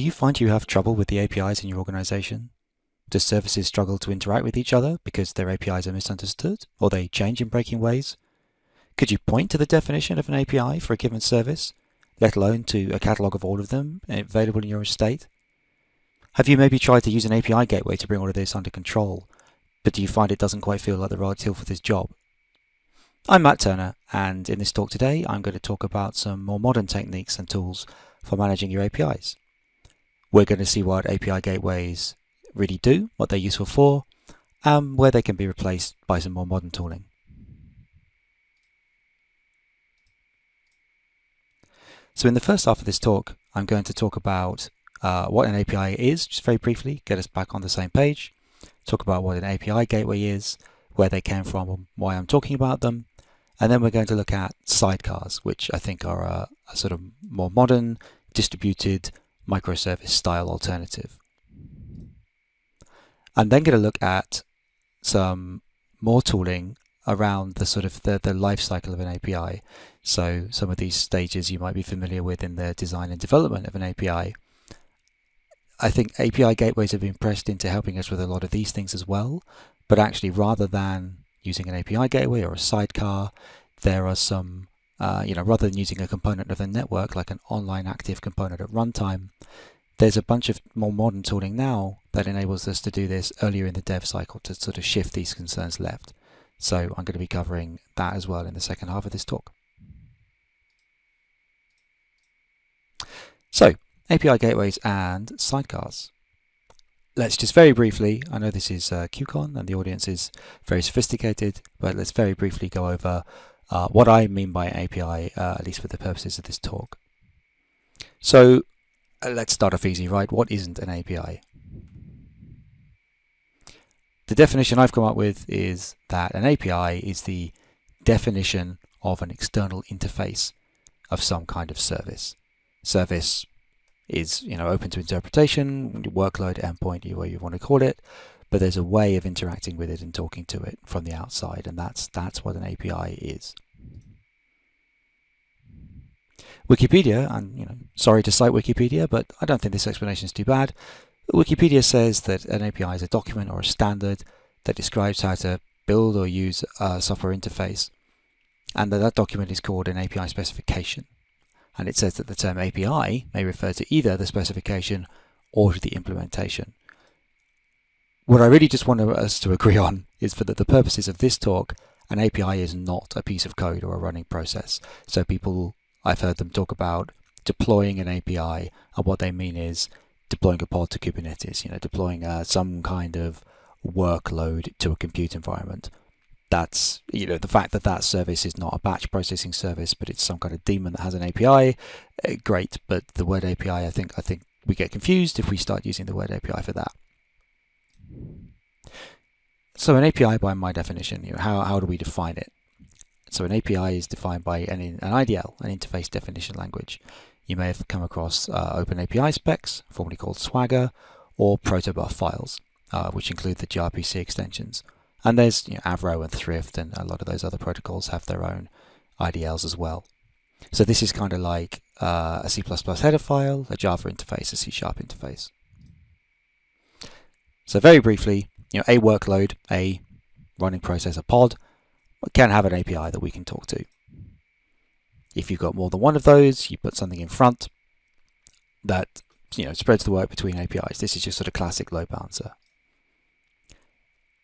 Do you find you have trouble with the APIs in your organization? Do services struggle to interact with each other because their APIs are misunderstood or they change in breaking ways? Could you point to the definition of an API for a given service, let alone to a catalog of all of them available in your estate? Have you maybe tried to use an API gateway to bring all of this under control, but do you find it doesn't quite feel like the right tool for this job? I'm Matt Turner, and in this talk today I'm going to talk about some more modern techniques and tools for managing your APIs. We're going to see what API gateways really do, what they're useful for, and where they can be replaced by some more modern tooling. So in the first half of this talk, I'm going to talk about what an API is, just very briefly, get us back on the same page, talk about what an API gateway is, where they came from and why I'm talking about them, and then we're going to look at sidecars, which I think are a sort of more modern, distributed, microservice-style alternative. I'm then going to look at some more tooling around the sort of the life cycle of an API. So some of these stages you might be familiar with in the design and development of an API. I think API gateways have been pressed into helping us with a lot of these things as well, but actually rather than using an API gateway or a sidecar, there are some rather than using a component of the network like an online active component at runtime, there's a bunch of more modern tooling now that enables us to do this earlier in the dev cycle to sort of shift these concerns left. So I'm going to be covering that as well in the second half of this talk. So API gateways and sidecars. Let's just very briefly, I know this is QCon and the audience is very sophisticated, but let's very briefly go over what I mean by API, at least for the purposes of this talk. So let's start off easy, right? What isn't an API? The definition I've come up with is that an API is the definition of an external interface of some kind of service. Service is, you know, open to interpretation, workload, endpoint, whatever you want to call it, but there's a way of interacting with it and talking to it from the outside, and that's what an API is. Wikipedia, and you know, sorry to cite Wikipedia, but I don't think this explanation is too bad. Wikipedia says that an API is a document or a standard that describes how to build or use a software interface, and that document is called an API specification. And it says that the term API may refer to either the specification or to the implementation. What I really just want us to agree on is that the purposes of this talk, an API is not a piece of code or a running process. So people, I've heard them talk about deploying an API, and what they mean is deploying a pod to Kubernetes, you know, deploying some kind of workload to a compute environment. That's, you know, the fact that that service is not a batch processing service, but it's some kind of daemon that has an API, great. But the word API, I think we get confused if we start using the word API for that. So an API, by my definition, you know, how do we define it? So an API is defined by an IDL, an interface definition language. You may have come across OpenAPI specs, formerly called Swagger, or Protobuf files, which include the gRPC extensions. And there's, you know, Avro and Thrift and a lot of those other protocols have their own IDLs as well. So this is kind of like a C++ header file, a Java interface, a C# interface. So very briefly, you know, a workload, a running process, a pod, can have an API that we can talk to. If you've got more than one of those, you put something in front that, you know, spreads the work between APIs. This is just sort of classic load balancer.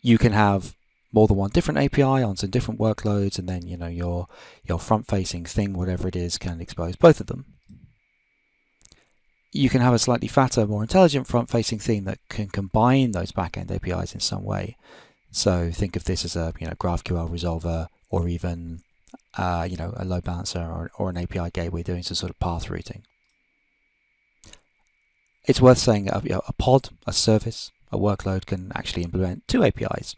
You can have more than one different API on some different workloads, and then, you know, your front-facing thing, whatever it is, can expose both of them. You can have a slightly fatter, more intelligent front-facing thing that can combine those back-end APIs in some way. So think of this as a, you know, GraphQL resolver, or even you know, a load balancer or an API gateway doing some sort of path routing. It's worth saying you know, a pod, a service, a workload can actually implement two APIs,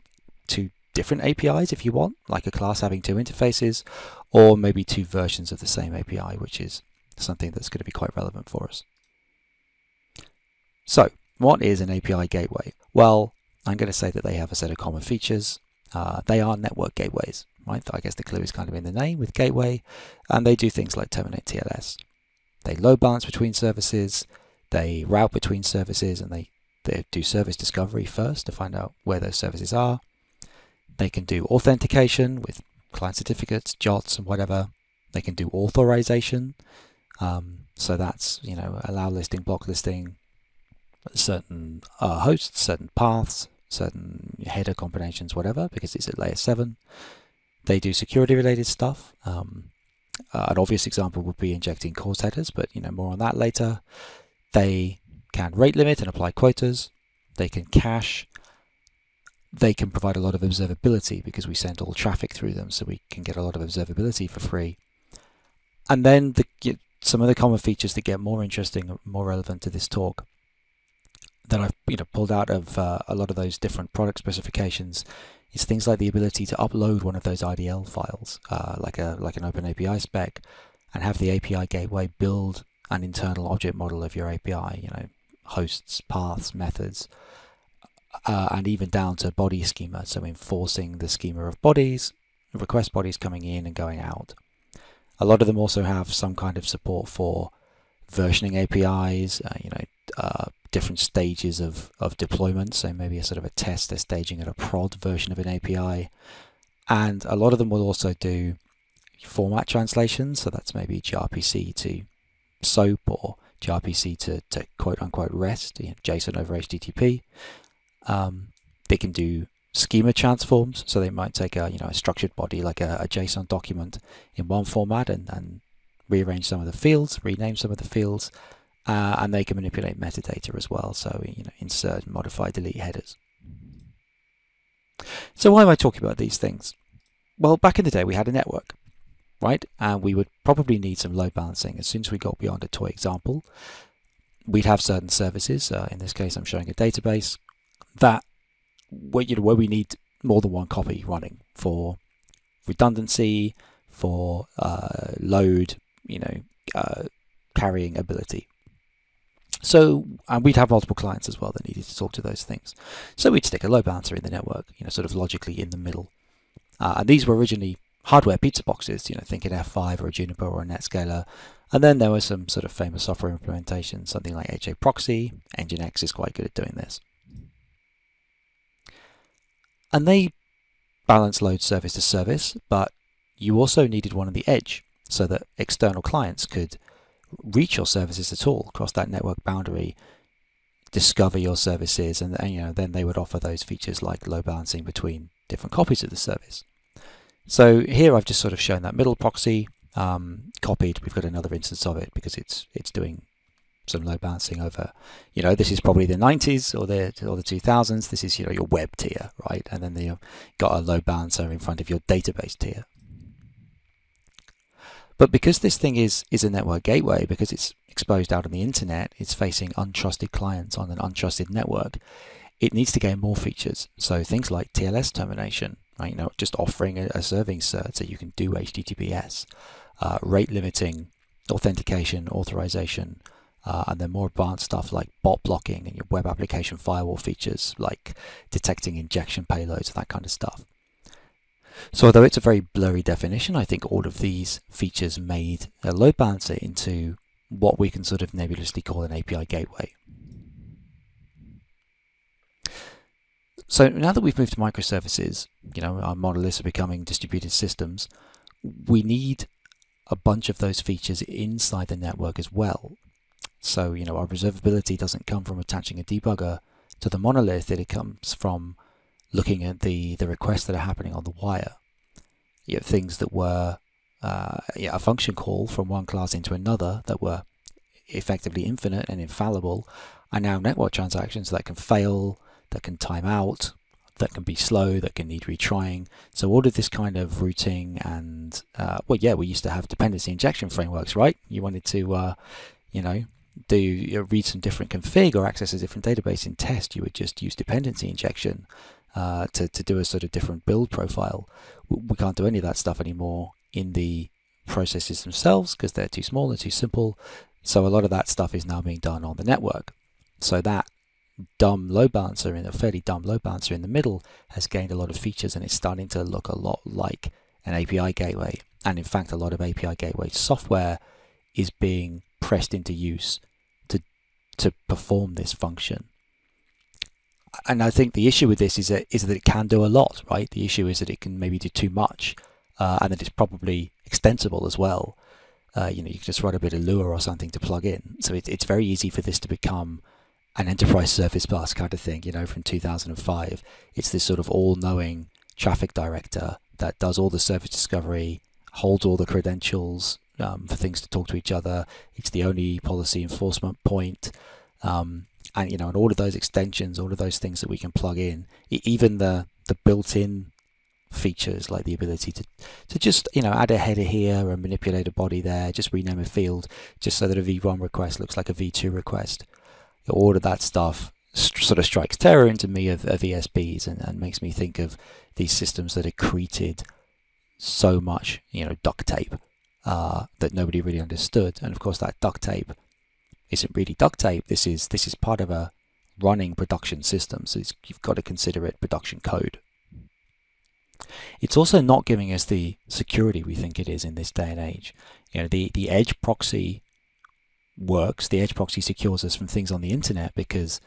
two different APIs if you want, like a class having two interfaces, or maybe two versions of the same API, which is something that's going to be quite relevant for us. So what is an API gateway? Well, I'm going to say that they have a set of common features. They are network gateways, right? I guess the clue is kind of in the name with gateway, and they do things like terminate TLS. They load balance between services. They route between services and they do service discovery first to find out where those services are. They can do authentication with client certificates, JOTs and whatever. They can do authorization. So that's, you know, allow listing, block listing, certain hosts, certain paths, certain header combinations, whatever, because it's at layer 7. They do security related stuff. An obvious example would be injecting CORS headers, but you know, more on that later. They can rate limit and apply quotas. They can cache. They can provide a lot of observability because we send all traffic through them, so we can get a lot of observability for free. And then some of the common features that get more interesting, more relevant to this talk, that I've pulled out of a lot of those different product specifications, is things like the ability to upload one of those IDL files, like an OpenAPI spec, and have the API gateway build an internal object model of your API, hosts, paths, methods, and even down to body schema, so enforcing the schema of bodies, request bodies coming in and going out. A lot of them also have some kind of support for versioning APIs, different stages of deployment, so maybe a sort of a test, a staging and a prod version of an API. And a lot of them will also do format translation, so that's maybe gRPC to SOAP or gRPC to quote unquote REST, JSON over HTTP. They can do schema transforms, so they might take a structured body like a JSON document in one format and rearrange some of the fields, rename some of the fields, and they can manipulate metadata as well, so insert, modify, delete headers. So why am I talking about these things? Well, back in the day we had a network, right? And we would probably need some load balancing. As soon as we got beyond a toy example, we'd have certain services, in this case I'm showing a database, that where we need more than one copy running for redundancy, for load, carrying ability. So, and we'd have multiple clients as well that needed to talk to those things. So we'd stick a load balancer in the network, sort of logically in the middle. And these were originally hardware pizza boxes, think an F5 or a Juniper or a Netscaler. And then there was some sort of famous software implementation, something like HAProxy. Nginx is quite good at doing this. And they balance load service to service, but you also needed one on the edge so that external clients could reach your services at all, cross that network boundary, discover your services, and then they would offer those features like load balancing between different copies of the service. So here I've just sort of shown that middle proxy copied. We've got another instance of it because it's doing some load balancing over, this is probably the 90s or the 2000s. This is, your web tier, right? And then they've got a load balancer in front of your database tier. But because this thing is a network gateway, because it's exposed out on the internet, it's facing untrusted clients on an untrusted network, it needs to gain more features. So things like TLS termination, right? Just offering a serving cert so you can do HTTPS, rate limiting, authentication, authorization, and then more advanced stuff like bot blocking and your web application firewall features like detecting injection payloads, that kind of stuff. So although it's a very blurry definition, I think all of these features made a load balancer into what we can sort of nebulously call an API gateway. So now that we've moved to microservices, our monoliths are becoming distributed systems, we need a bunch of those features inside the network as well. So, our observability doesn't come from attaching a debugger to the monolith, it comes from looking at the requests that are happening on the wire, things that were a function call from one class into another that were effectively infinite and infallible, are now network transactions that can fail, that can time out, that can be slow, that can need retrying. So all of this kind of routing and we used to have dependency injection frameworks, right? You wanted to read some different config or access a different database in test, you would just use dependency injection to do a sort of different build profile. We can't do any of that stuff anymore in the processes themselves because they're too small, they're too simple. So a lot of that stuff is now being done on the network. So that dumb load balancer, in a fairly dumb load balancer in the middle, has gained a lot of features and it's starting to look a lot like an API gateway. And in fact, a lot of API gateway software is being pressed into use to perform this function. And I think the issue with this is that it can do a lot, right? The issue is that it can maybe do too much, and that it's probably extensible as well. You know, you can just write a bit of Lua or something to plug in. So it's very easy for this to become an enterprise service bus kind of thing, you know, from 2005. It's this sort of all-knowing traffic director that does all the service discovery, holds all the credentials for things to talk to each other. It's the only policy enforcement point. And, you know, and all of those extensions, all of those things that we can plug in, even the built-in features like the ability to just, you know, add a header here and manipulate a body there, just rename a field, just so that a V1 request looks like a V2 request. All of that stuff sort of strikes terror into me of ESBs and makes me think of these systems that accreted so much, you know, duct tape that nobody really understood. And of course, that duct tape isn't really duct tape. This is part of a running production system, so you've got to consider it production code. It's also not giving us the security we think it is in this day and age. You know, the edge proxy works. The edge proxy secures us from things on the internet because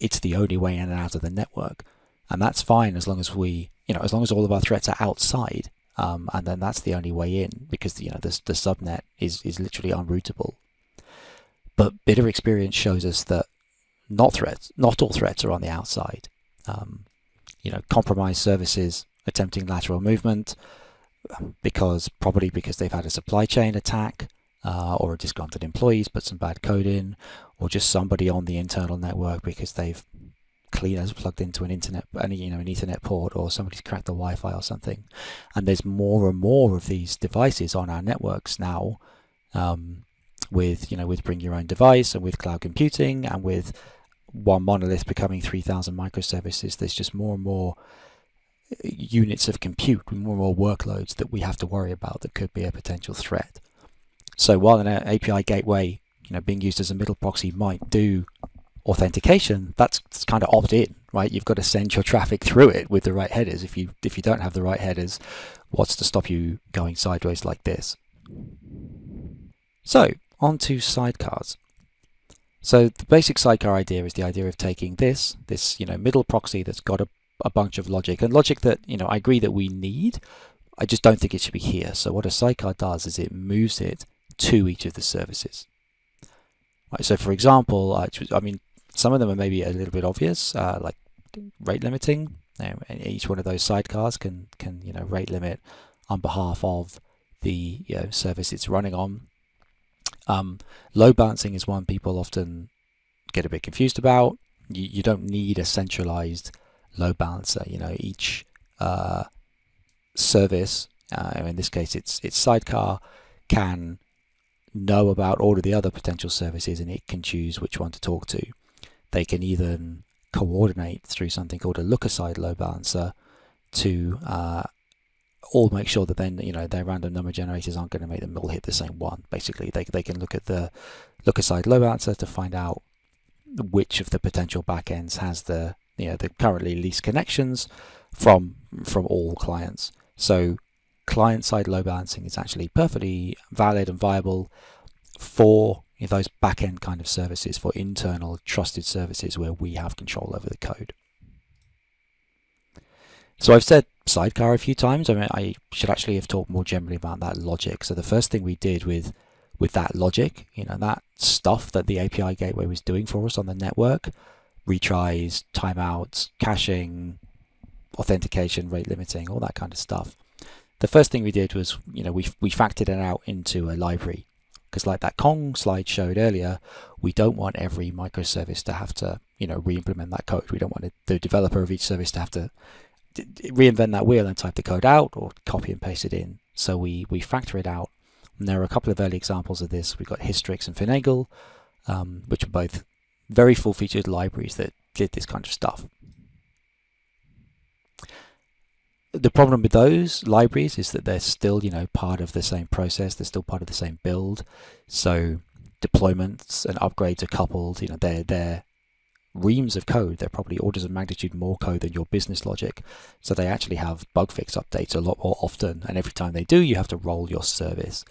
it's the only way in and out of the network, and that's fine as long as we, you know, as long as all of our threats are outside, and then that's the only way in because you know the subnet is literally unroutable. But bitter experience shows us that not all threats are on the outside. You know, compromised services attempting lateral movement probably because they've had a supply chain attack or a disgruntled employee's put some bad code in, or just somebody on the internal network because they've cleaners plugged into an internet, you know, an Ethernet port, or somebody's cracked the Wi-Fi or something. And there's more and more of these devices on our networks now. With you know, with bring your own device and with cloud computing and with one monolith becoming 3,000 microservices, there's just more and more units of compute, more and more workloads that we have to worry about that could be a potential threat. So while an API gateway, you know, being used as a middle proxy might do authentication, that's kind of opt-in, right? You've got to send your traffic through it with the right headers. If you don't have the right headers, what's to stop you going sideways like this? So onto sidecars. So the basic sidecar idea is the idea of taking this you know, middle proxy that's got a bunch of logic, and logic that, you know, I agree that we need. I just don't think it should be here. So what a sidecar does is it moves it to each of the services. Right, so for example, I mean, some of them are maybe a little bit obvious, like rate limiting. And each one of those sidecars can you know, rate limit on behalf of the, you know, service it's running on. Load balancing is one people often get a bit confused about. You don't need a centralized load balancer. You know, each service, in this case it's sidecar, can know about all of the other potential services, and it can choose which one to talk to. They can either coordinate through something called a look-aside load balancer to all make sure that then, you know, their random number generators aren't going to make them all hit the same one. Basically, they can look at the look-aside load balancer to find out which of the potential backends has the, you know, the currently least connections from all clients. So client-side load balancing is actually perfectly valid and viable for, you know, those back-end kind of services, for internal trusted services where we have control over the code. So I've said sidecar a few times. I mean, I should actually have talked more generally about that logic. So the first thing we did with that logic, you know, that stuff that the API gateway was doing for us on the network, retries, timeouts, caching, authentication, rate limiting, all that kind of stuff. The first thing we did was, you know, we factored it out into a library, because like that Kong slide showed earlier, we don't want every microservice to have to, you know, re-implement that code. We don't want the developer of each service to have to reinvent that wheel and type the code out or copy and paste it in. So we factor it out. And there are a couple of early examples of this. We've got Hystrix and Finagle, which are both very full-featured libraries that did this kind of stuff. The problem with those libraries is that they're still, you know, part of the same process. They're still part of the same build. So deployments and upgrades are coupled. You know, they're reams of code. They're probably orders of magnitude more code than your business logic. So they actually have bug fix updates a lot more often. And every time they do, you have to roll your service.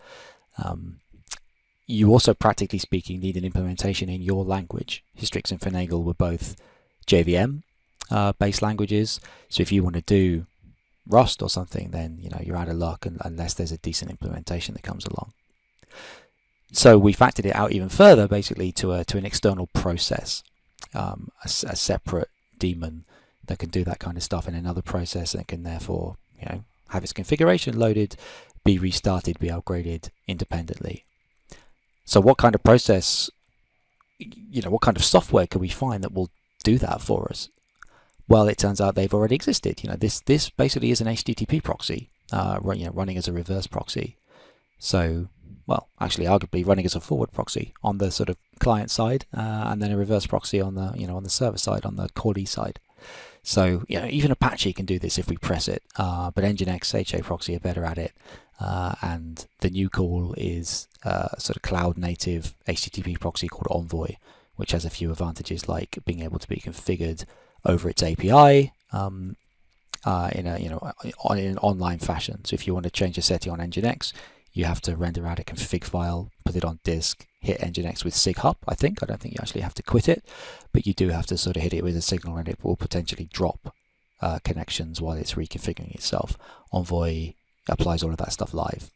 you also, practically speaking, need an implementation in your language. Hystrix and Finagle were both JVM-based languages. So if you want to do Rust or something, then you know you're out of luck unless there's a decent implementation that comes along. So we factored it out even further, basically to an external process, a separate daemon that can do that kind of stuff in another process and can therefore, you know, have its configuration loaded, be restarted, be upgraded independently. So what kind of process, you know, what kind of software can we find that will do that for us? Well, it turns out they've already existed. You know, this basically is an HTTP proxy, running as a reverse proxy. So, well, actually, arguably running as a forward proxy on the sort of client side, and then a reverse proxy on the, you know, on the server side, on the CORE side. So, you know, even Apache can do this if we press it, but Nginx, HAProxy are better at it, and the new call is sort of cloud-native HTTP proxy called Envoy, which has a few advantages like being able to be configured over its API in an online fashion. So if you want to change a setting on Nginx, you have to render out a config file, put it on disk, hit Nginx with SIGHUP, I think. I don't think you actually have to quit it, but you do have to sort of hit it with a signal and it will potentially drop connections while it's reconfiguring itself. Envoy applies all of that stuff live.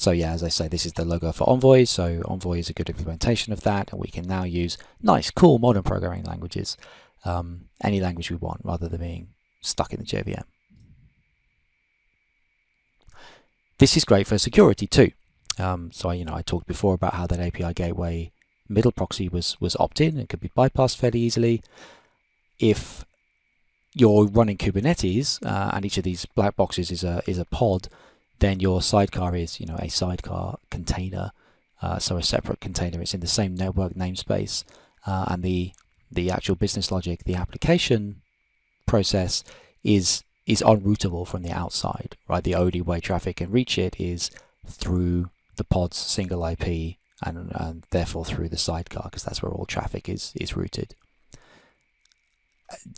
So yeah, as I say, this is the logo for Envoy. So Envoy is a good implementation of that, and we can now use nice, cool, modern programming languages, any language we want, rather than being stuck in the JVM. This is great for security too. So you know, I talked before about how that API gateway middle proxy was opt-in and could be bypassed fairly easily. If you're running Kubernetes, and each of these black boxes is a pod, then your sidecar is, you know, a sidecar container, so a separate container. It's in the same network namespace, and the actual business logic, the application process, is unroutable from the outside, right? The only way traffic can reach it is through the pod's single IP and therefore through the sidecar, because that's where all traffic is routed.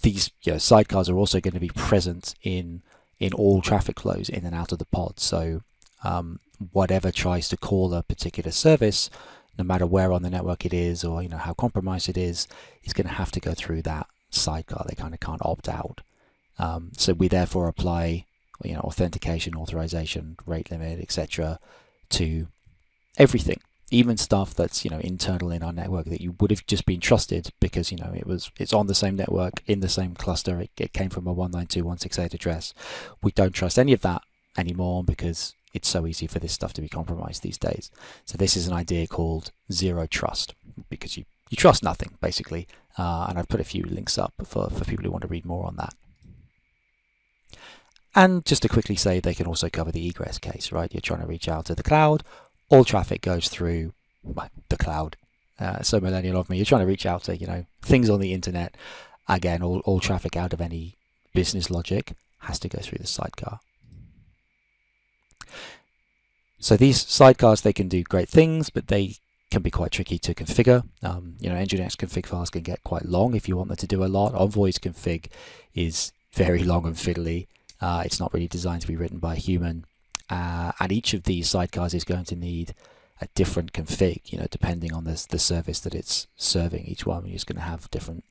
These, you know, sidecars are also going to be present in all traffic flows in and out of the pod. So whatever tries to call a particular service, no matter where on the network it is or, you know, how compromised it is going to have to go through that sidecar. They kind of can't opt out. So we therefore apply, you know, authentication, authorization, rate limit, etc. to everything, even stuff that's, you know, internal in our network that you would have just been trusted because, you know, it's on the same network, in the same cluster, it came from a 192.168 address. We don't trust any of that anymore because it's so easy for this stuff to be compromised these days. So this is an idea called zero trust, because you trust nothing, basically. And I've put a few links up for people who want to read more on that. And just to quickly say, they can also cover the egress case, right? You're trying to reach out to the cloud. All traffic goes through the cloud. So millennial of me, you're trying to reach out to, you know, things on the internet. Again, all traffic out of any business logic has to go through the sidecar. So these sidecars, they can do great things, but they can be quite tricky to configure. You know, Nginx config files can get quite long if you want them to do a lot. Envoy's config is very long and fiddly. It's not really designed to be written by a human. And each of these sidecars is going to need a different config, you know, depending on the service that it's serving. Each one is going to have different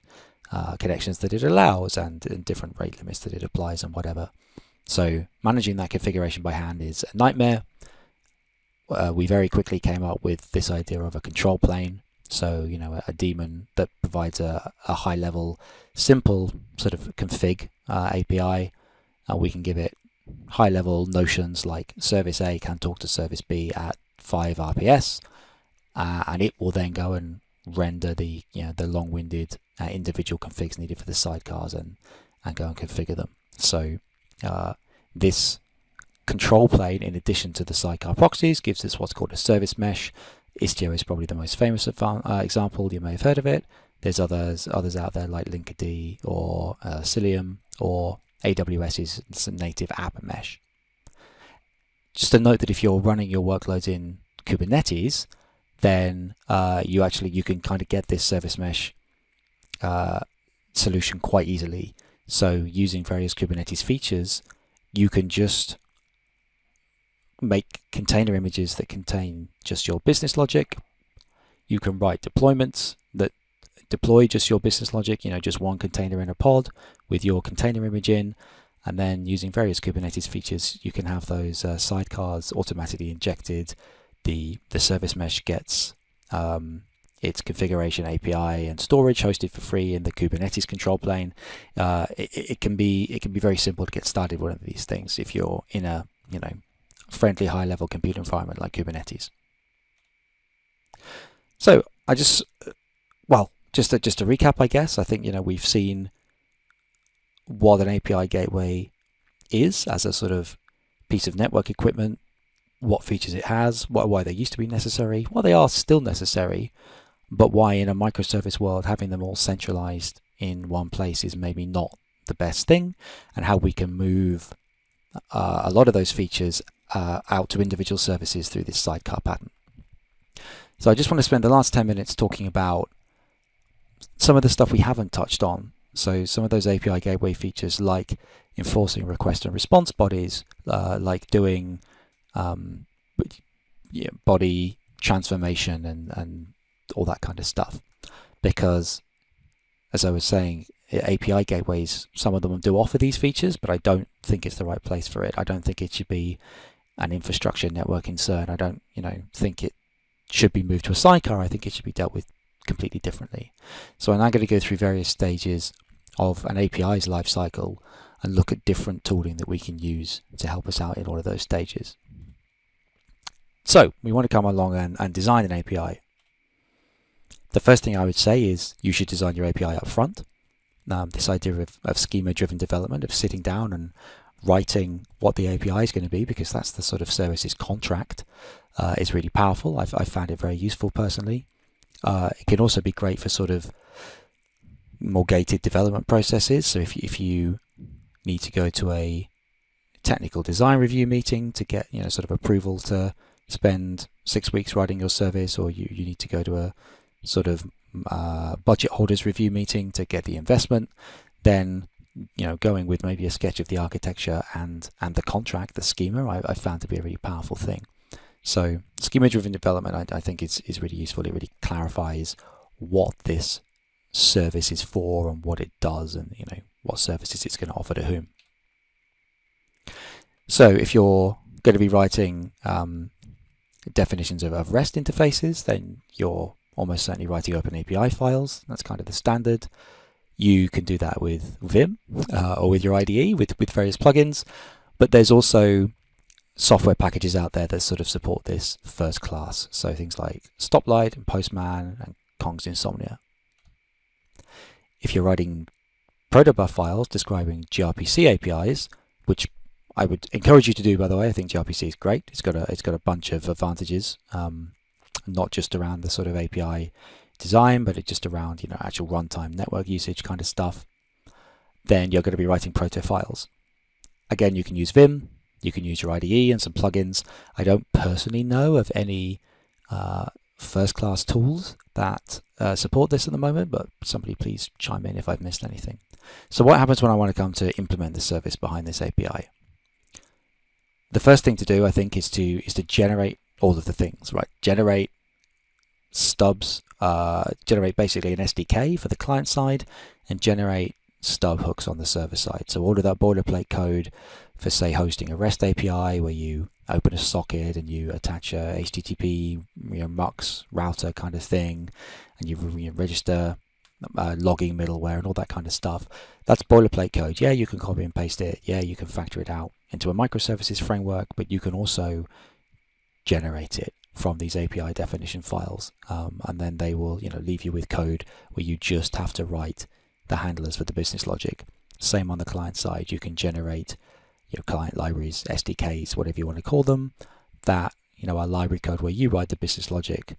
connections that it allows and different rate limits that it applies and whatever. So managing that configuration by hand is a nightmare. We very quickly came up with this idea of a control plane. So, you know, a daemon that provides a high-level, simple sort of config API. We can give it high-level notions like service A can talk to service B at 5 RPS, and it will then go and render the, you know, the long-winded individual configs needed for the sidecars and go and configure them. So this control plane, in addition to the sidecar proxies, gives us what's called a service mesh. Istio is probably the most famous example. You may have heard of it. There's others out there like Linkerd or Cilium or AWS's native app mesh. Just to note that if you're running your workloads in Kubernetes, then you can kind of get this service mesh solution quite easily. So using various Kubernetes features, you can just make container images that contain just your business logic. You can write deployments that deploy just your business logic, you know, just one container in a pod with your container image in, and then using various Kubernetes features, you can have those sidecars automatically injected. The service mesh gets its configuration API and storage hosted for free in the Kubernetes control plane. It can be very simple to get started with one of these things if you're in a, you know, friendly high-level compute environment like Kubernetes. So I just, well, just to recap, I guess, I think, you know, we've seen what an API gateway is as a sort of piece of network equipment, what features it has, why they used to be necessary, why they are still necessary, but why in a microservice world having them all centralized in one place is maybe not the best thing, and how we can move a lot of those features out to individual services through this sidecar pattern. So I just want to spend the last 10 minutes talking about some of the stuff we haven't touched on. So some of those API gateway features, like enforcing request and response bodies, like doing body transformation and all that kind of stuff. Because, as I was saying, API gateways, some of them do offer these features, but I don't think it's the right place for it. I don't think it should be an infrastructure network concern. I don't, you know, think it should be moved to a sidecar. I think it should be dealt with completely differently. So I'm now going to go through various stages of an API's lifecycle and look at different tooling that we can use to help us out in all of those stages. So we want to come along and design an API. The first thing I would say is you should design your API up front. This idea of schema-driven development, of sitting down and writing what the API is going to be, because that's the sort of services contract, is really powerful. I've found it very useful personally. It can also be great for sort of more gated development processes. So if you need to go to a technical design review meeting to get, you know, sort of approval to spend 6 weeks writing your service, or you need to go to a sort of budget holders review meeting to get the investment, then, you know, going with maybe a sketch of the architecture and the contract, the schema, I found to be a really powerful thing. So schema-driven development, I think is really useful. It really clarifies what this service is for and what it does, and, you know, what services it's going to offer to whom. So if you're going to be writing definitions of REST interfaces, then you're almost certainly writing OpenAPI files. That's kind of the standard. You can do that with Vim or with your IDE with various plugins, but there's also software packages out there that sort of support this first class. So things like Stoplight and Postman and Kong's Insomnia. If you're writing Protobuf files describing gRPC APIs, which I would encourage you to do, by the way, I think gRPC is great. It's got a bunch of advantages, not just around the sort of API design, but it's just around, you know, actual runtime network usage kind of stuff. Then you're going to be writing proto files. Again, you can use Vim, you can use your IDE and some plugins. I don't personally know of any first-class tools that support this at the moment, but somebody please chime in if I've missed anything. So what happens when I want to come to implement the service behind this API? The first thing to do, I think, is to generate all of the things, right? Generate stubs, generate basically an SDK for the client side, and generate stub hooks on the server side. So all of that boilerplate code for, say, hosting a REST API where you open a socket and you attach a HTTP, you know, MUX router kind of thing, and you register logging middleware and all that kind of stuff. That's boilerplate code. Yeah, you can copy and paste it. Yeah, you can factor it out into a microservices framework, but you can also generate it from these API definition files, and then they will, you know, leave you with code where you just have to write the handlers for the business logic. Same on the client side, you can generate your client libraries, SDKs, whatever you want to call them, that, you know, are library code where you write the business logic,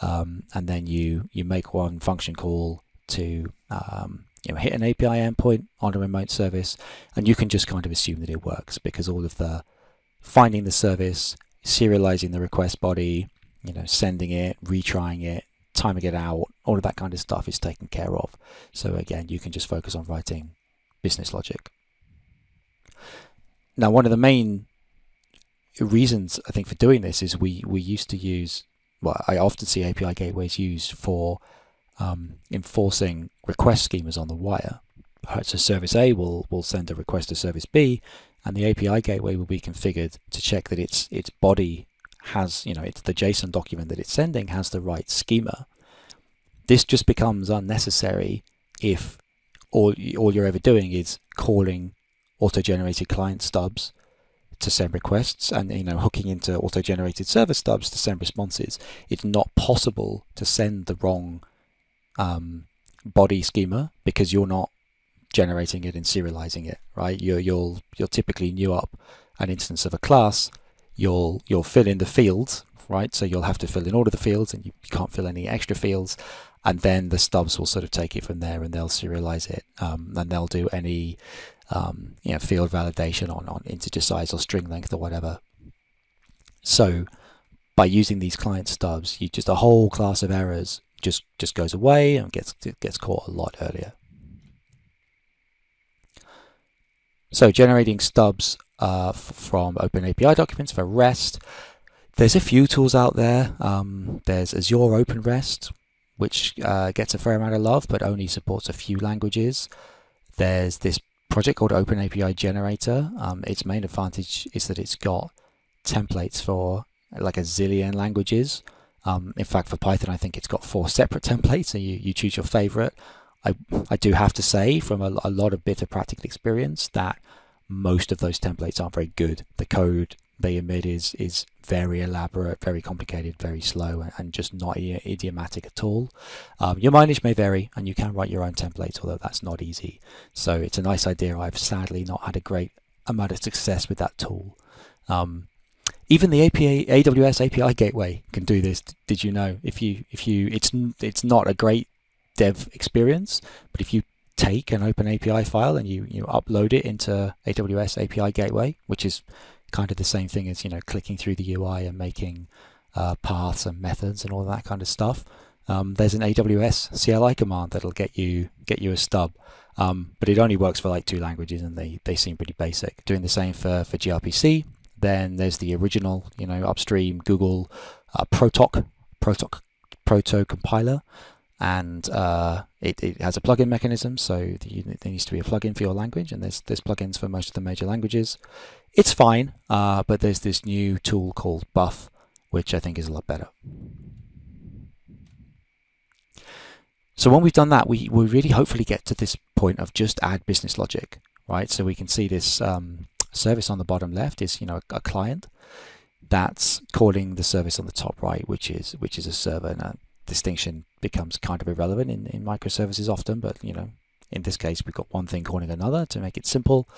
and then you make one function call to you know, hit an API endpoint on a remote service, and you can just kind of assume that it works, because all of the finding the service, serializing the request body, you know, sending it, retrying it, timing it out, all of that kind of stuff is taken care of. So again, you can just focus on writing business logic. Now, one of the main reasons I think for doing this is we used to use, well, I often see API gateways used for enforcing request schemas on the wire. Right, so service A will send a request to service B, and the API gateway will be configured to check that its body has, it's the JSON document that it's sending has the right schema. This just becomes unnecessary if all you're ever doing is calling auto-generated client stubs to send requests and hooking into auto-generated server stubs to send responses. It's not possible to send the wrong body schema because you're not generating it and serializing it, right? You'll typically new up an instance of a class. You'll fill in the fields, right? So you'll have to fill in all of the fields, and you can't fill any extra fields. And then the stubs will sort of take it from there, and they'll serialize it, and they'll do any field validation on integer size or string length or whatever. So by using these client stubs, a whole class of errors just goes away and gets caught a lot earlier. So generating stubs from OpenAPI documents for REST. There's a few tools out there. There's Azure Open REST, which gets a fair amount of love, but only supports a few languages. There's this project called OpenAPI Generator. Its main advantage is that it's got templates for like a zillion languages. In fact, for Python, I think it's got 4 separate templates, so you choose your favorite. I do have to say, from a lot of bit of practical experience, that most of those templates aren't very good. The code they emit is very elaborate, very complicated, very slow, and just not idiomatic at all. Your mileage may vary, and you can write your own templates, although that's not easy. So it's a nice idea. I've sadly not had a great amount of success with that tool. Even the AWS API Gateway can do this. Did you know? It's not a great dev experience, but if you take an OpenAPI file and you upload it into AWS API Gateway, which is kind of the same thing as clicking through the UI and making paths and methods and all that kind of stuff, there's an AWS CLI command that'll get you a stub, but it only works for like 2 languages, and they seem pretty basic. Doing the same for gRPC, then there's the original upstream Google Proto compiler. And it has a plugin mechanism, so there needs to be a plugin for your language, and there's plugins for most of the major languages. It's fine, but there's this new tool called Buf, which I think is a lot better. So when we've done that, we really hopefully get to this point of just add business logic, right? So we can see this service on the bottom left is a client that's calling the service on the top right, which is a server. And distinction becomes kind of irrelevant in microservices often, but in this case we've got one thing calling another to make it simple.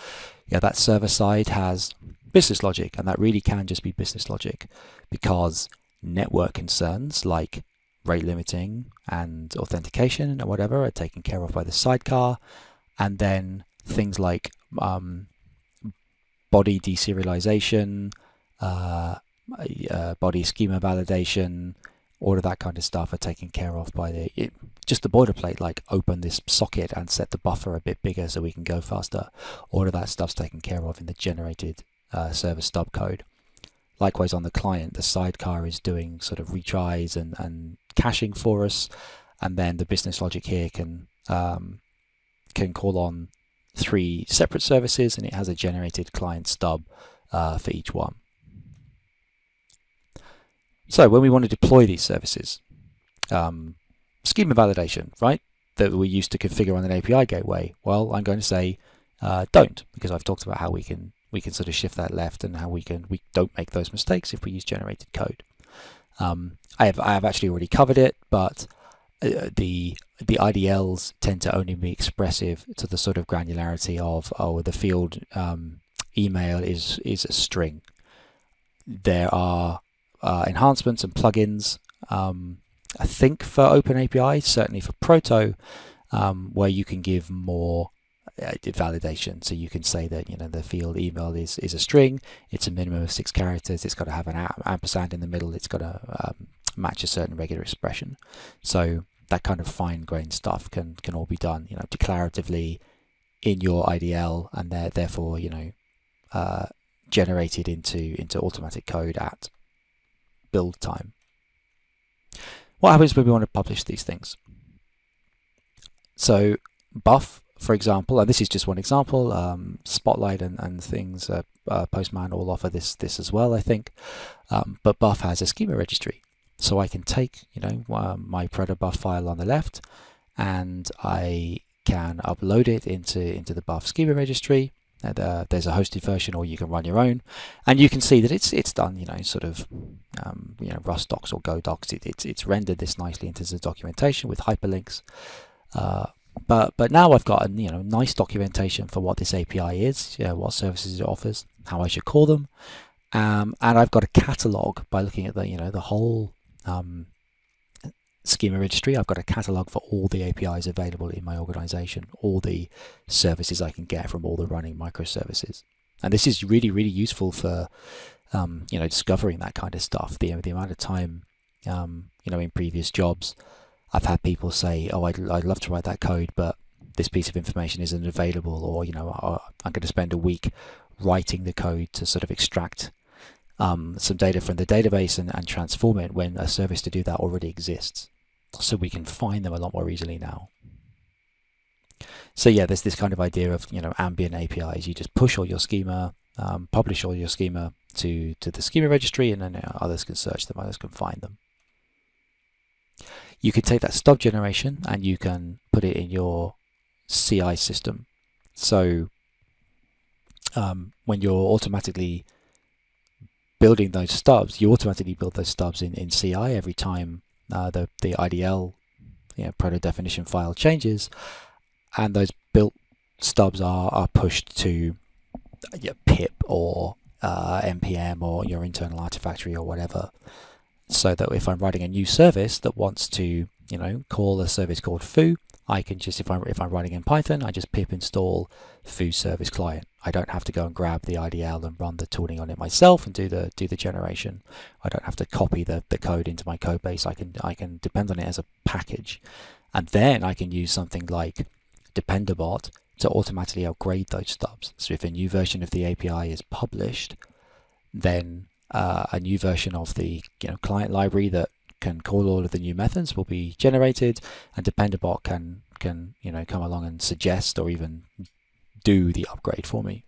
That server side has business logic, and that really can just be business logic, because network concerns like rate limiting and authentication or whatever are taken care of by the sidecar, and then things like body deserialization, body schema validation, all of that kind of stuff are taken care of by just the boilerplate, like open this socket and set the buffer a bit bigger so we can go faster. All of that stuff's taken care of in the generated server stub code. Likewise, on the client, the sidecar is doing sort of retries and caching for us, and then the business logic here can call on 3 separate services, and it has a generated client stub for each one. So when we want to deploy these services, schema validation, right, that we used to configure on an API gateway. Well, I'm going to say don't, because I've talked about how we can sort of shift that left, and how we don't make those mistakes if we use generated code. I have actually already covered it, but the IDLs tend to only be expressive to the sort of granularity of the field email is a string. There are enhancements and plugins, I think, for OpenAPI, certainly for Proto, where you can give more validation. So you can say that the field email is a string. It's a minimum of 6 characters. It's got to have an ampersand in the middle. It's got to match a certain regular expression. So that kind of fine-grained stuff can all be done, declaratively in your IDL, and therefore generated into automatic code at build time. What happens when we want to publish these things? So Buf, for example, and this is just one example, Spotlight and things, Postman all offer this as well, I think. But Buf has a schema registry. So I can take, you know, my Protobuf file on the left, and I can upload it into the Buf schema registry. And, there's a hosted version, or you can run your own, and you can see that it's done, you know, sort of, you know, Rust docs or Go docs. It's rendered this nicely into the documentation with hyperlinks. But now I've got a, you know, nice documentation for what this API is, you know, what services it offers, how I should call them, and I've got a catalog by looking at the, you know, the whole schema registry. I've got a catalog for all the APIs available in my organization, all the services I can get from all the running microservices, and this is really, really useful for you know, discovering that kind of stuff. The amount of time, you know, in previous jobs, I've had people say, oh, I'd love to write that code, but this piece of information isn't available, or, you know, I'm going to spend a week writing the code to sort of extract some data from the database and transform it, when a service to do that already exists. So we can find them a lot more easily now. So yeah, there's this kind of idea of, you know, ambient APIs. You just push all your schema, publish all your schema to the schema registry, and then, you know, others can search them, others can find them. You can take that stub generation and you can put it in your CI system. So when you're automatically building those stubs, you automatically build those stubs in CI every time the IDL, you know, proto definition file changes, and those built stubs are pushed to, you know, pip or npm or your internal artifactory or whatever. So that if I'm writing a new service that wants to, you know, call a service called foo, I can just, if I'm writing in Python, I just pip install foo service client. I don't have to go and grab the IDL and run the tooling on it myself and do the generation. I don't have to copy the code into my code base. I can depend on it as a package, and then I can use something like Dependabot to automatically upgrade those stubs. So if a new version of the API is published, then a new version of the, you know, client library that can call all of the new methods will be generated, and Dependabot can, you know, come along and suggest or even do the upgrade for me.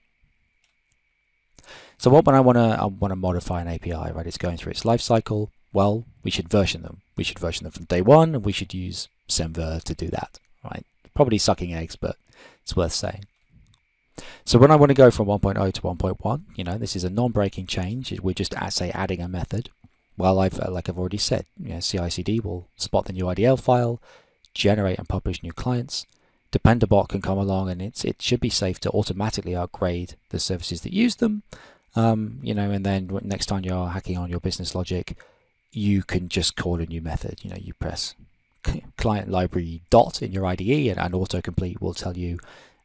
So what when I want to modify an API, right? It's going through its life cycle. Well, we should version them. We should version them from day one, and we should use Semver to do that, right? Probably sucking eggs, but it's worth saying. So when I want to go from 1.0 to 1.1, you know, this is a non-breaking change. We're just, say, adding a method. Well, like I've already said, you know, CI/CD will spot the new IDL file, generate and publish new clients. Dependabot can come along, and it should be safe to automatically upgrade the services that use them. You know, and then next time you're hacking on your business logic, you can just call a new method. You know, you press client library dot in your IDE, and autocomplete will tell you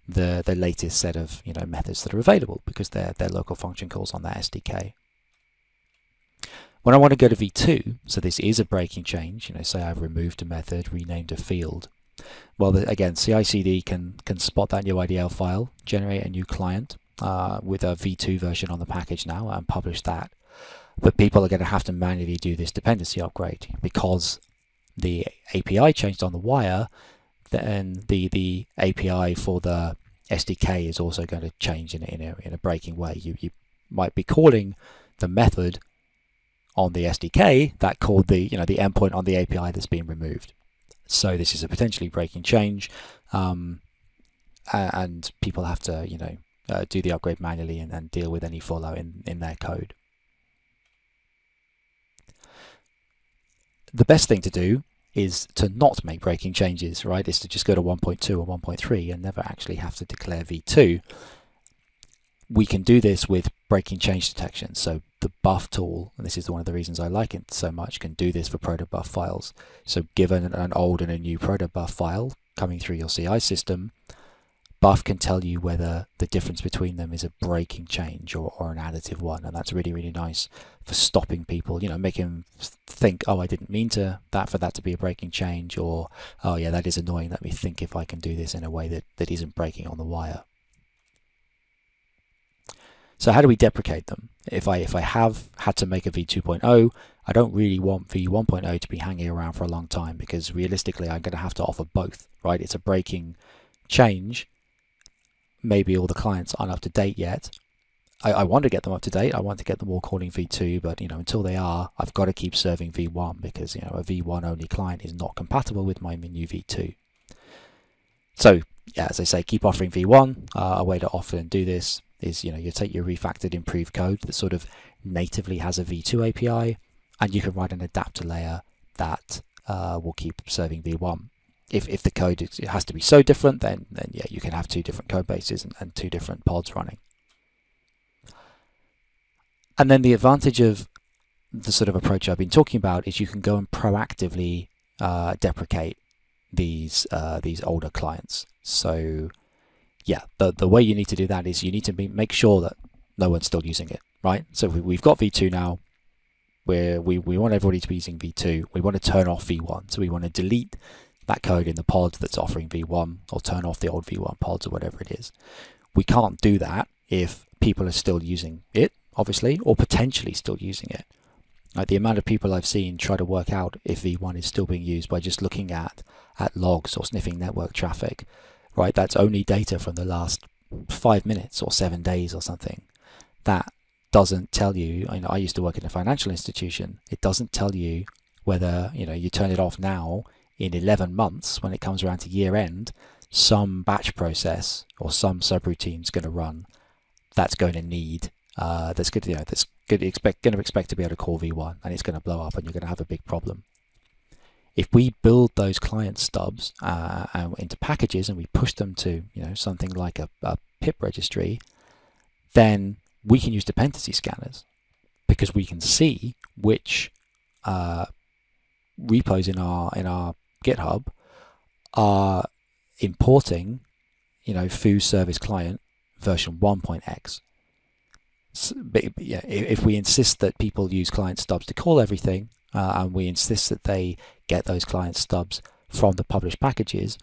the latest set of, you know, methods that are available, because they're local function calls on that SDK. When I want to go to v2, so this is a breaking change, you know, say I've removed a method, renamed a field. Well, again, CI/CD can spot that new IDL file, generate a new client with a v2 version on the package now, and publish that. But people are going to have to manually do this dependency upgrade, because the API changed on the wire, and the API for the SDK is also going to change in a breaking way. You might be calling the method on the SDK that called the, you know, the endpoint on the API that's been removed. So this is a potentially breaking change, and people have to, you know, do the upgrade manually and deal with any fallout in their code. The best thing to do is to not make breaking changes, right? Is to just go to 1.2 or 1.3 and never actually have to declare v2. We can do this with breaking change detection. So the Buf tool, and this is one of the reasons I like it so much, can do this for Protobuf files. So given an old and a new Protobuf file coming through your CI system, Buf can tell you whether the difference between them is a breaking change or an additive one, and that's really, really nice for stopping people, you know, making them think, oh, I didn't mean for that to be a breaking change, or, oh yeah, that is annoying, let me think if I can do this in a way that isn't breaking on the wire. So how do we deprecate them? If I have had to make a v2.0, I don't really want v1.0 to be hanging around for a long time, because realistically I'm going to have to offer both, right? It's a breaking change. Maybe all the clients aren't up to date yet. I want to get them up to date. I want to get them all calling v2, but you know, until they are, I've got to keep serving v1, because you know, a v1 only client is not compatible with my new v2. So yeah, as I say, keep offering v1. A way to often do this is, you know, you take your refactored improved code that sort of natively has a v2 API, and you can write an adapter layer that will keep serving v1. If the code it has to be so different, then yeah, you can have two different code bases and two different pods running. And then the advantage of the sort of approach I've been talking about is you can go and proactively deprecate these older clients. So yeah, the way you need to do that is you need to make sure that no one's still using it, right? So we've got v2 now, where we want everybody to be using v2. We want to turn off v1, so we want to delete that code in the pod that's offering v1, or turn off the old v1 pods, or whatever it is. We can't do that if people are still using it, obviously, or potentially still using it. Like the amount of people I've seen try to work out if v1 is still being used by just looking at logs or sniffing network traffic, right? That's only data from the last 5 minutes or 7 days or something. That doesn't tell you, I know I used to work in a financial institution, it doesn't tell you whether, you know, you turn it off now, in 11 months when it comes around to year end, some batch process or some subroutine's going to run that's going to need that's good, you know, that's going to expect to be able to call v1, and it's going to blow up and you're going to have a big problem. If we build those client stubs into packages and we push them to, you know, something like a pip registry, then we can use dependency scanners, because we can see which repos in our GitHub are importing, you know, foo service client version 1.x. So, yeah, if we insist that people use client stubs to call everything, and we insist that they get those client stubs from the published packages,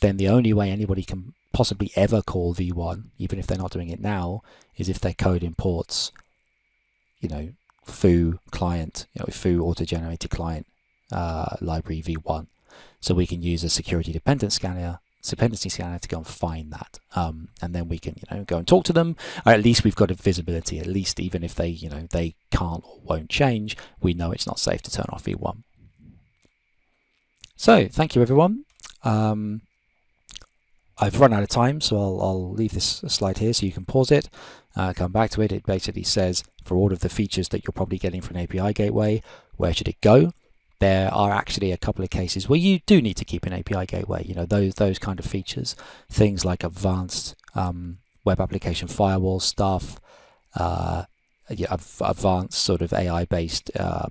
then the only way anybody can possibly ever call v1, even if they're not doing it now, is if their code imports, you know, foo client, you know, foo auto-generated client library v1. So we can use a security dependency scanner to go and find that, and then we can, you know, go and talk to them, or at least we've got a visibility, at least even if they, you know, they can't or won't change, we know it's not safe to turn off v1. So thank you everyone. I've run out of time, so I'll leave this slide here so you can pause it, come back to it. It basically says, for all of the features that you're probably getting from an API gateway, where should it go? There are actually a couple of cases where you do need to keep an API gateway, you know, those kind of features, things like advanced web application firewall stuff, yeah, advanced sort of AI-based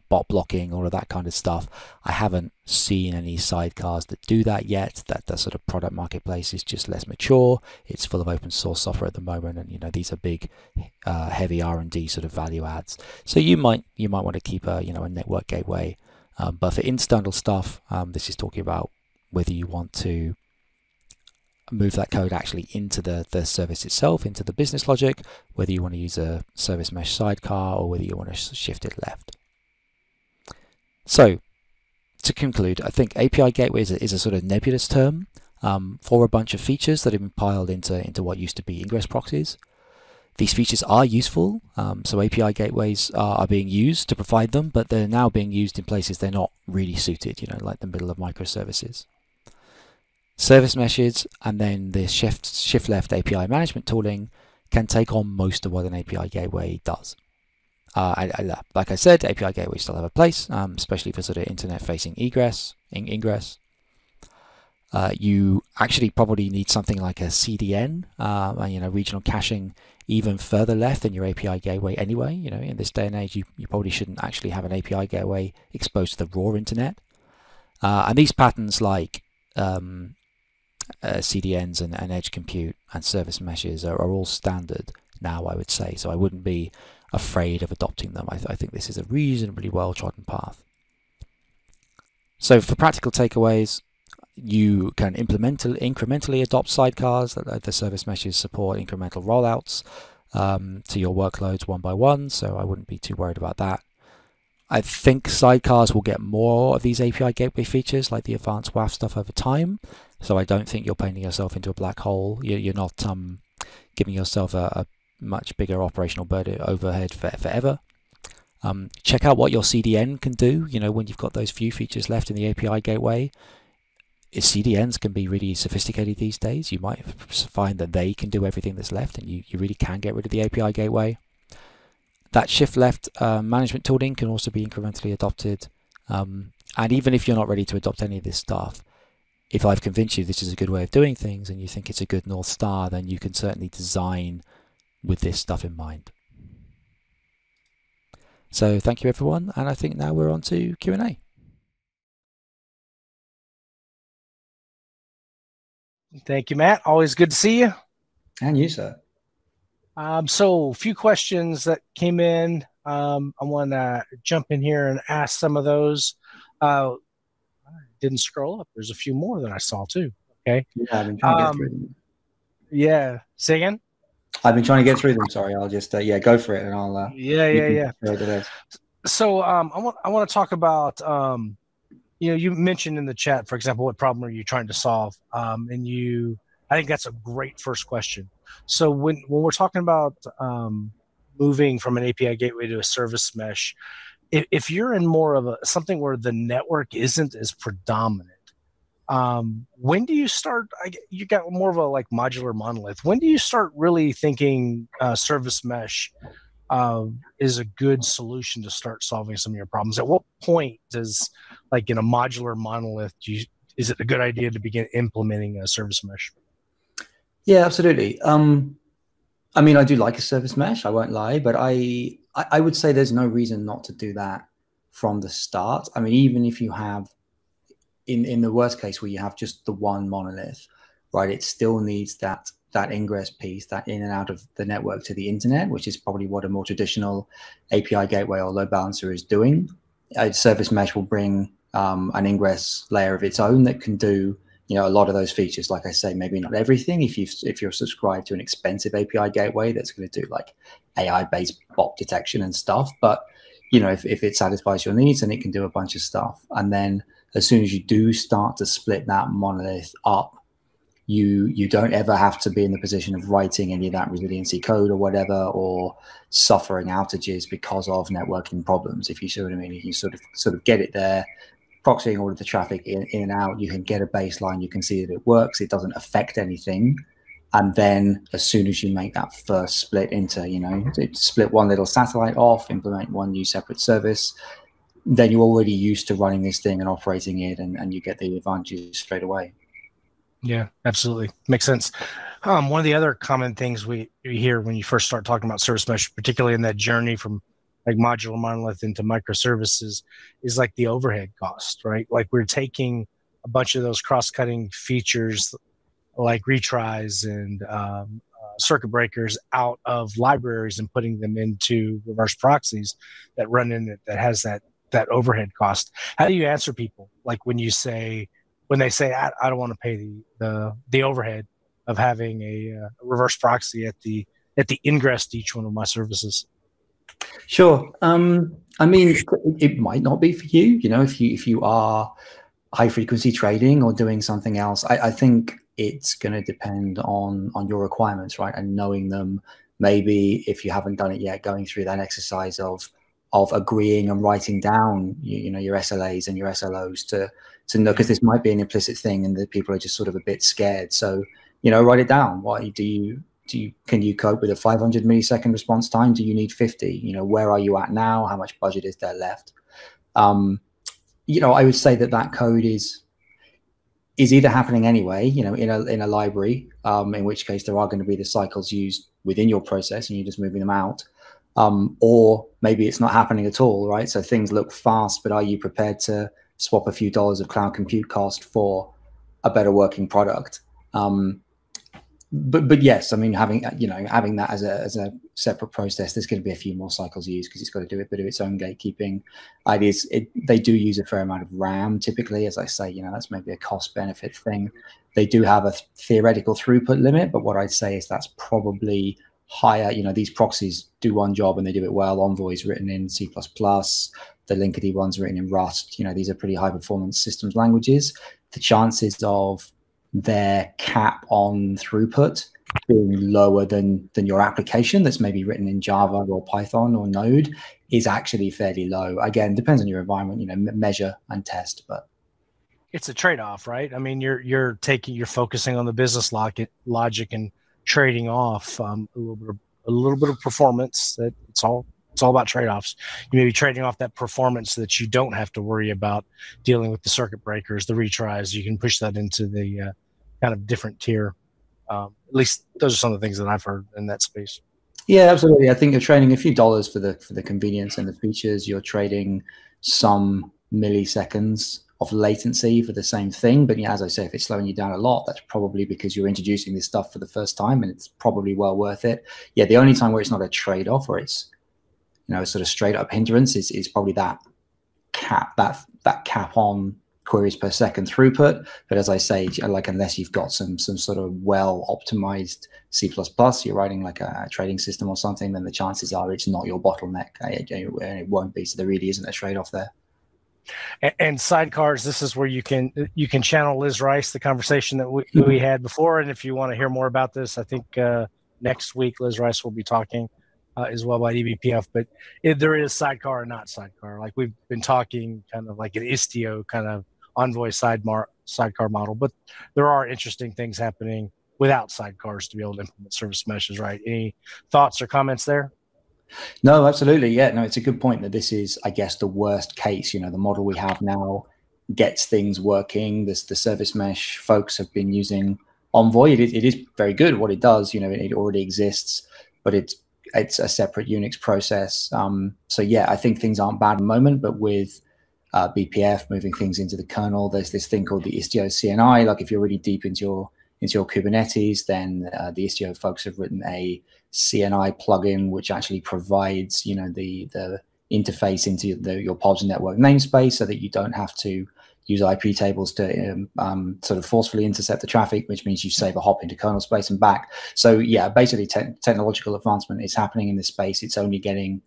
bot blocking, all of that kind of stuff. I haven't seen any sidecars that do that yet. That sort of product marketplace is just less mature. It's full of open source software at the moment, and you know, these are big, heavy R&D sort of value adds. So you might want to keep a, you know, a network gateway. But for internal stuff, this is talking about whether you want to move that code actually into the service itself, into the business logic, whether you want to use a service mesh sidecar, or whether you want to shift it left. So to conclude, I think API gateway is a sort of nebulous term for a bunch of features that have been piled into what used to be ingress proxies. These features are useful, so API gateways are being used to provide them, but they're now being used in places they're not really suited, you know, like the middle of microservices. Service meshes and then the shift left API management tooling can take on most of what an API gateway does. Like I said, API gateways still have a place, especially for sort of internet-facing ingress. You actually probably need something like a CDN, you know, regional caching, even further left than your API gateway anyway. You know, in this day and age, you probably shouldn't actually have an API gateway exposed to the raw internet. And these patterns like CDNs and edge compute and service meshes are all standard now, I would say. So I wouldn't be afraid of adopting them. I think this is a reasonably well-trodden path. So for practical takeaways, you can incrementally adopt sidecars. The service meshes support incremental rollouts. to your workloads one by one, so I wouldn't be too worried about that. I think sidecars will get more of these API gateway features, like the advanced WAF stuff, over time. So I don't think you're painting yourself into a black hole. You're not giving yourself a much bigger operational burden overhead forever. Check out what your CDN can do. You know, when you've got those few features left in the API gateway, CDNs can be really sophisticated these days. You might find that they can do everything that's left, and you really can get rid of the API gateway. That shift left management tooling can also be incrementally adopted. And even if you're not ready to adopt any of this stuff, if I've convinced you this is a good way of doing things and you think it's a good North Star, then you can certainly design with this stuff in mind. So thank you, everyone. And I think now we're on to Q&A. Thank you, Matt. Always good to see you. And you, sir. So a few questions that came in. I want to jump in here and ask some of those. I didn't scroll up. There's a few more that I saw too. Okay. Yeah, I've been trying to get through them. Yeah. Say again? I've been trying to get through them. Sorry. I'll just, yeah, go for it. And I'll, yeah. So I want to talk about, you know, you mentioned in the chat, for example, what problem are you trying to solve? And I think that's a great first question. So when we're talking about moving from an API gateway to a service mesh, if you're in more of something where the network isn't as predominant, when do you start? You got more of a like modular monolith. When do you start really thinking service mesh is a good solution to start solving some of your problems? At what point does, like in a modular monolith, is it a good idea to begin implementing a service mesh? Yeah, absolutely. I mean, I do like a service mesh, I won't lie, but I would say there's no reason not to do that from the start. I mean, even if you have, in the worst case where you have just the one monolith, right, it still needs that ingress piece, that in and out of the network to the internet, which is probably what a more traditional API gateway or load balancer is doing. A service mesh will bring an ingress layer of its own that can do, you know, a lot of those features. Like I say, maybe not everything. If you're subscribed to an expensive API gateway that's going to do like AI-based bot detection and stuff, but you know, if it satisfies your needs, then it can do a bunch of stuff. And then as soon as you do start to split that monolith up, you don't ever have to be in the position of writing any of that resiliency code or whatever, or suffering outages because of networking problems. If you see what I mean, you sort of get it there. Proxying all of the traffic in and out, you can get a baseline, you can see that it works, it doesn't affect anything. And then as soon as you make that first split into, you know, split one little satellite off, implement one new separate service, then you're already used to running this thing and operating it, and you get the advantages straight away. Yeah, absolutely. Makes sense. One of the other common things we hear when you first start talking about service mesh, particularly in that journey from like modular monolith into microservices, is like the overhead cost, right? Like we're taking a bunch of those cross-cutting features like retries and circuit breakers out of libraries and putting them into reverse proxies that run in it, that has that overhead cost. How do you answer people? Like when they say, I don't want to pay the overhead of having a reverse proxy at the ingress to each one of my services. Sure. I mean, it might not be for you, you know, if you are high frequency trading or doing something else. I think it's going to depend on your requirements, right? And knowing them, maybe if you haven't done it yet, going through that exercise of agreeing and writing down, you know, your SLAs and your SLOs to know, because this might be an implicit thing and that people are just sort of a bit scared. So, you know, write it down. What do you... Can you cope with a 500 millisecond response time? Do you need 50? You know, where are you at now? How much budget is there left? You know, I would say that code is either happening anyway, you know, in a library, in which case there are going to be the cycles used within your process and you're just moving them out, or maybe it's not happening at all, right? So things look fast, but are you prepared to swap a few dollars of cloud compute cost for a better working product? But yes, I mean, having that as a separate process, there's going to be a few more cycles used because it's got to do a bit of its own gatekeeping. They do use a fair amount of RAM typically, as I say, you know, that's maybe a cost benefit thing. They do have a theoretical throughput limit, but what I'd say is that's probably higher, you know, these proxies do one job and they do it well. Envoy is written in C++. The Linkerd one's written in Rust. You know, these are pretty high performance systems languages. The chances of their cap on throughput being lower than your application that's maybe written in Java or Python or Node is actually fairly low. Again, depends on your environment, you know, measure and test, but it's a trade-off, right? I mean, you're focusing on the business logic and trading off a little bit of performance. That it's all about trade-offs. You may be trading off that performance so that you don't have to worry about dealing with the circuit breakers, the retries. You can push that into the kind of different tier. At least those are some of the things that I've heard in that space. Yeah, absolutely. I think you're trading a few dollars for the convenience and the features. You're trading some milliseconds of latency for the same thing. But yeah, as I say, if it's slowing you down a lot, that's probably because you're introducing this stuff for the first time, and it's probably well worth it. Yeah, the only time where it's not a trade-off or it's, you know, sort of straight up hindrance is probably that cap, that cap on queries per second throughput. But as I say, like, unless you've got some sort of well optimized C++, you're writing like a trading system or something, then the chances are it's not your bottleneck, and it won't be. So there really isn't a trade-off there. And sidecars, this is where you can channel Liz Rice, the conversation that we had before. And if you want to hear more about this, I think next week Liz Rice will be talking as well about eBPF. But if there is sidecar or not sidecar, like we've been talking kind of like an Istio kind of Envoy sidecar model, but there are interesting things happening without sidecars to be able to implement service meshes, right? Any thoughts or comments there? No, absolutely. Yeah, no, it's a good point that this is, I guess, the worst case. You know, the model we have now gets things working. The service mesh folks have been using Envoy. It is very good what it does. You know, it already exists, but it's a separate Unix process. So yeah, I think things aren't bad at the moment, but with BPF moving things into the kernel, there's this thing called the Istio CNI. Like if you're really deep into your Kubernetes, then the Istio folks have written a CNI plugin, which actually provides, you know, the interface into your pods and network namespace, so that you don't have to use IP tables to sort of forcefully intercept the traffic, which means you save a hop into kernel space and back. So yeah, basically technological advancement is happening in this space. It's only getting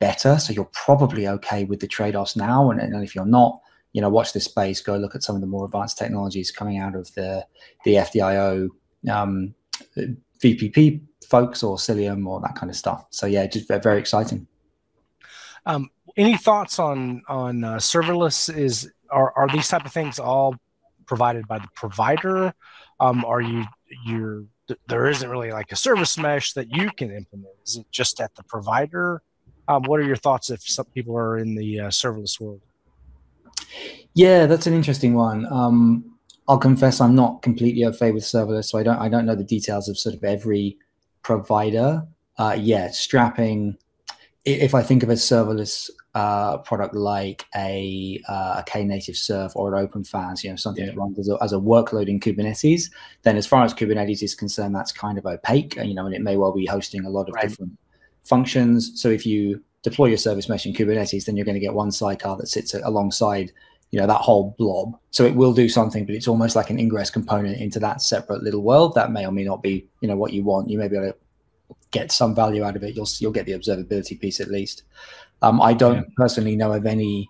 better. So you're probably okay with the trade-offs now. And if you're not, you know, watch this space, go look at some of the more advanced technologies coming out of the FDIO VPP folks or Cilium or that kind of stuff. So yeah, just very exciting. Any thoughts on serverless? Are these type of things all provided by the provider? There isn't really like a service mesh that you can implement. Is it just at the provider? What are your thoughts if some people are in the serverless world? Yeah, that's an interesting one. I'll confess I'm not completely au fait with serverless, so I don't know the details of sort of every provider. Yeah, strapping. If I think of a serverless product like a Knative serve or an OpenFaaS, you know, something that runs as a workload in Kubernetes, then as far as Kubernetes is concerned, that's kind of opaque, you know, and it may well be hosting a lot of different functions. So if you deploy your service mesh in Kubernetes, then you're going to get one sidecar that sits alongside, you know, that whole blob. So it will do something, but it's almost like an ingress component into that separate little world. That may or may not be, you know, what you want. You may be able to get some value out of it. You'll get the observability piece at least. I don't personally know of any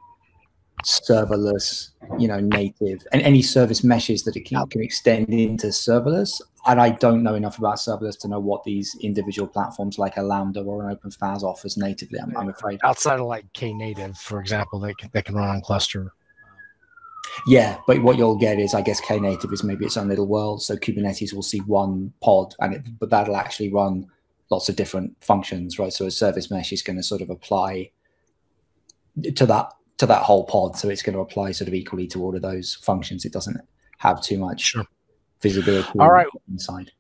serverless, you know, native and any service meshes that it can extend into serverless. And I don't know enough about serverless to know what these individual platforms like a Lambda or an OpenFaaS offers natively. I'm afraid outside of like Knative, for example, they can run on cluster. Yeah, but what you'll get is, I guess, Knative is maybe its own little world. So Kubernetes will see one pod, but that'll actually run lots of different functions, right? So a service mesh is going to sort of apply to that whole pod. So it's going to apply sort of equally to all of those functions. It doesn't have too much visibility. All right. Inside.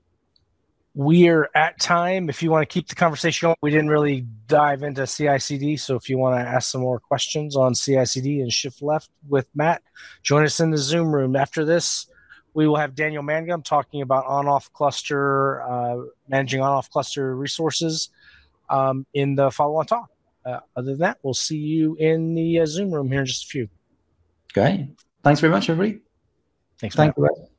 We're at time. If you want to keep the conversation going, we didn't really dive into CI/CD. So if you want to ask some more questions on CI/CD and shift left with Matt, join us in the Zoom room. After this, we will have Daniel Mangum talking about on-off cluster, managing on-off cluster resources in the follow-on talk. Other than that, we'll see you in the Zoom room here in just a few. Great. Thanks very much, everybody. Thanks, Matt. Thank you.